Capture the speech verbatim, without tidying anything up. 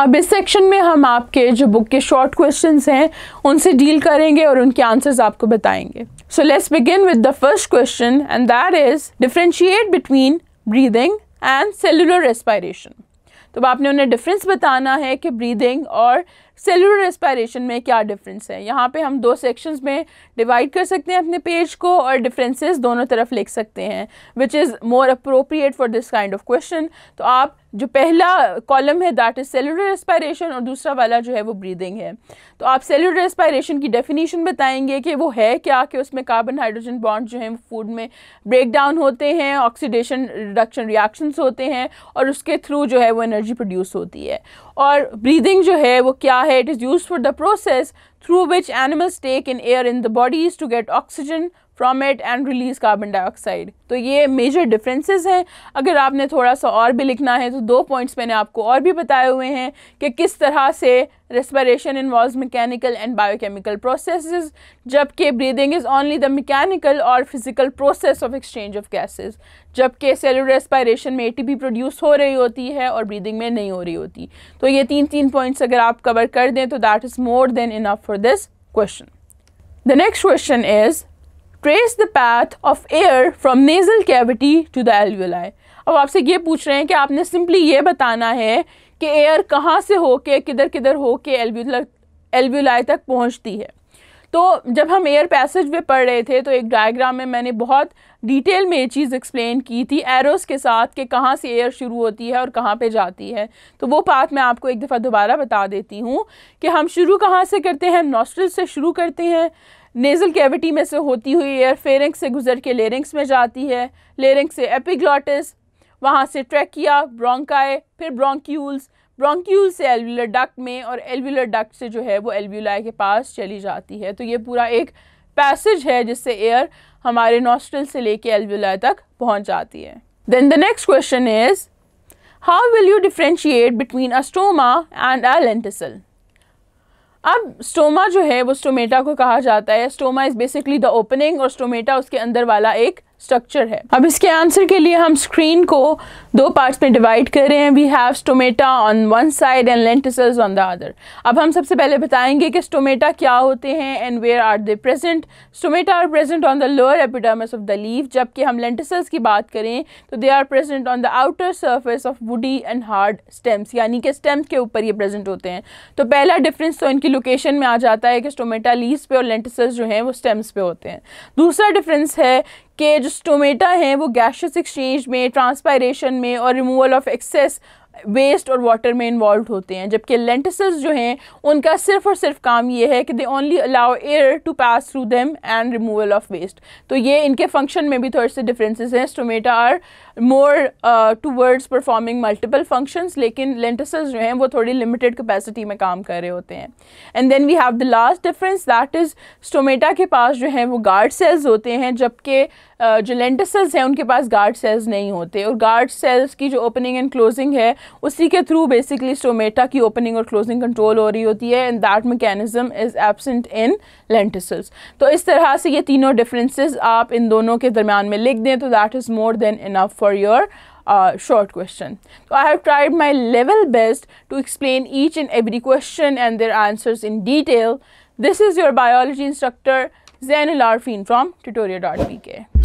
अब इस सेक्शन में हम आपके जो बुक के शॉर्ट क्वेश्चंस हैं उनसे डील करेंगे और उनके आंसर्स आपको बताएंगे। So let's begin with the first question and that is differentiate between breathing and cellular respiration. तो आपने उन्हें डिफरेंस बताना है कि ब्रीदिंग और सेलुलर रेस्पिरेशन में क्या डिफरेंस है। यहाँ पे हम दो सेक्शंस में डिवाइड कर सकते हैं अपने पेज को और डिफरेंसेस दोनों तरफ लिख सकते हैं, which is more appropriate for this kind of question. तो आप जो पहला कॉलम है दैट इज़ सेलुलर रेस्पिरेशन और दूसरा वाला जो है वो ब्रीदिंग है। तो आप सेलुलर रेस्पिरेशन की डेफिनेशन बताएंगे कि वो है क्या, कि उसमें कार्बन हाइड्रोजन बॉन्ड जो हैं फूड में ब्रेक डाउन होते हैं, ऑक्सीडेशन रिडक्शन रिएक्शंस होते हैं और उसके थ्रू जो है वो एनर्जी प्रोड्यूस होती है। और ब्रीदिंग जो है वो क्या है? It is used for the process through which animals take in air in the bodies to get oxygen from it and release carbon dioxide. तो ये major differences हैं। अगर आपने थोड़ा सा और भी लिखना है तो दो points मैंने आपको और भी बताए हुए हैं कि किस तरह से respiration involves mechanical and biochemical processes, जबकि breathing is only the mechanical or physical process of exchange of gases, जबकि cellular respiration में A T P produce हो रही होती है और breathing में नहीं हो रही होती। तो ये तीन तीन points अगर आप cover कर दें तो that is more than enough for this question. The next question is trace the path of air from nasal cavity to the alveoli. अब आपसे ये पूछ रहे हैं कि आपने सिंपली ये बताना है कि एयर कहाँ से होके किधर किधर होके एल्वियोलर एल्वियोलाई तक पहुँचती है। तो जब हम एयर पैसेज वे पढ़ रहे थे तो एक डायग्राम में मैंने बहुत डिटेल में ये चीज़ एक्सप्लेन की थी एरोस के साथ कि कहाँ से एयर शुरू होती है और कहाँ पे जाती है। तो वो पाथ मैं आपको एक दफ़ा दोबारा बता देती हूँ कि हम शुरू कहाँ से करते हैं। हम नॉस्ट्रल से शुरू करते हैं, नेज़ल कैविटी में से होती हुई एयर फेरिंक्स से गुजर के लेरिंग्स में जाती है, लेरिंग्स से एपिग्लॉटिस, वहाँ से ट्रैकिया, ब्रोंकाई, फिर ब्रोंक्यूल्स, ब्रोंक्यूल से एल्वियोलर डक्ट में और एल्वियोलर डक्ट से जो है वो एल्वियोलाई के पास चली जाती है। तो ये पूरा एक पैसेज है जिससे एयर हमारे नॉस्ट्रल से लेके एल्वियोलाई तक पहुंच जाती है। Then the next question is how will you differentiate between a stoma and a lenticel. अब स्टोमा जो है वो स्टोमेटा को कहा जाता है। Stoma is basically the opening और स्टोमेटा उसके अंदर वाला एक स्ट्रक्चर है। अब इसके आंसर के लिए हम स्क्रीन को दो पार्ट्स में डिवाइड कर रहे हैं। We have stomata on one side and lenticels on the other. अब हम सबसे पहले बताएंगे कि स्टोमेटा क्या होते हैं and where are they present. Stomata are present on the lower epidermis of the leaf, जबकि हम लेंटिसल्स की बात करें तो they are present on the outer surface of woody and hard stems, यानी कि स्टेम्स के ऊपर ये प्रेजेंट होते हैं। तो पहला डिफरेंस तो इनकी लोकेशन में आ जाता है कि स्टोमेटा लीव्स पे और लेंटिसल्स जो हैं वो स्टेम्स पे होते हैं। दूसरा डिफरेंस है के जो स्टोमेटा हैं वो गैशियस एक्सचेंज में, ट्रांसपायरेशन में और रिमूवल ऑफ एक्सेस वेस्ट और वाटर में इन्वॉल्व होते हैं, जबकि लेंटिसल्स जो हैं उनका सिर्फ और सिर्फ काम ये है कि they only allow air to pass through them and removal of waste. तो ये इनके फंक्शन में भी थोड़े से डिफरेंसेस हैं। Stomata are more towards performing multiple functions, लेकिन लेंटिसल्स जो हैं वो थोड़ी लिमिटेड कैपेसिटी में काम कर रहे होते हैं। And then we have the last difference that is stomata के पास जो है वो गार्ड सेल्स होते हैं, जबकि uh, जो लेंटिसल्स हैं उनके पास गार्ड सेल्स नहीं होते। और गार्ड सेल्स की जो ओपनिंग एंड क्लोजिंग है उसी के थ्रू बेसिकली स्टोमेटा की ओपनिंग और क्लोजिंग कंट्रोल हो रही होती है and that mechanism is absent in lenticels. तो इस तरह से ये तीनों डिफरेंसेस आप इन दोनों के दरमियान में लिख दें तो that is more than enough for your short question. तो I have tried my level best to explain each and every question and their answers in detail. This is your biology instructor Zain ul Arfeen from tutoria dot P के।